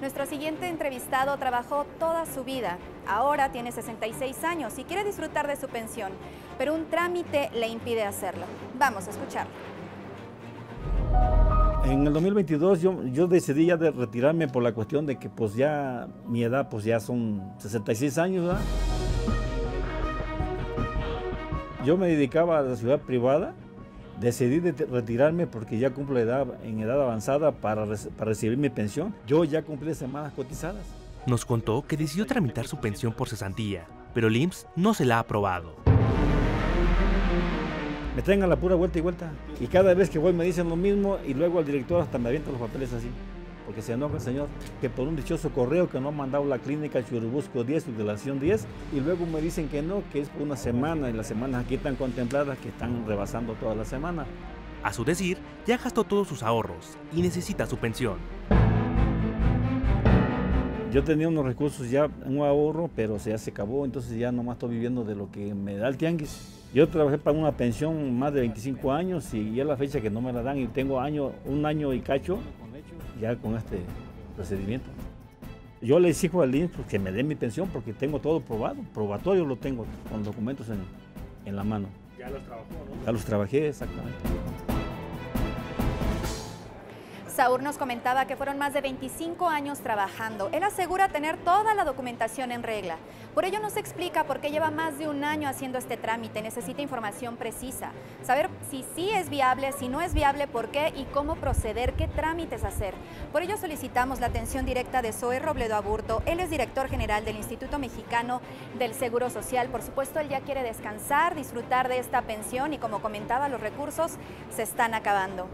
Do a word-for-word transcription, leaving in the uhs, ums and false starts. Nuestro siguiente entrevistado trabajó toda su vida. Ahora tiene sesenta y seis años y quiere disfrutar de su pensión, pero un trámite le impide hacerlo. Vamos a escucharlo. En el dos mil veintidós yo, yo decidí ya de retirarme por la cuestión de que pues ya mi edad pues ya son sesenta y seis años, ¿verdad? Yo me dedicaba a la ciudad privada. Decidí de retirarme porque ya cumplo edad, en edad avanzada para, para recibir mi pensión. Yo ya cumplí semanas cotizadas. Nos contó que decidió tramitar su pensión por cesantía, pero el I M S S no se la ha aprobado. Me traen a la pura vuelta y vuelta. Y cada vez que voy me dicen lo mismo y luego al director hasta me avientan los papeles así. Porque se enoja el señor que por un dichoso correo que no ha mandado la clínica Churubusco diez, Utilización diez, y luego me dicen que no, que es por una semana, y las semanas aquí están contempladas que están rebasando toda la semana. A su decir, ya gastó todos sus ahorros y necesita su pensión. Yo tenía unos recursos ya, un ahorro, pero ya se acabó, entonces ya nomás estoy viviendo de lo que me da el tianguis. Yo trabajé para una pensión más de veinticinco años y ya es la fecha que no me la dan y tengo año, un año y cacho ya con este procedimiento. Yo le exijo al I M S S que me dé mi pensión porque tengo todo probado, probatorio lo tengo con documentos en, en la mano. Ya los trabajó, ¿no? Ya los trabajé, exactamente. Saúl nos comentaba que fueron más de veinticinco años trabajando. Él asegura tener toda la documentación en regla. Por ello nos explica por qué lleva más de un año haciendo este trámite. Necesita información precisa. Saber si sí es viable, si no es viable, por qué y cómo proceder, qué trámites hacer. Por ello solicitamos la atención directa de Zoé Robledo Aburto. Él es director general del Instituto Mexicano del Seguro Social. Por supuesto, él ya quiere descansar, disfrutar de esta pensión y, como comentaba, los recursos se están acabando.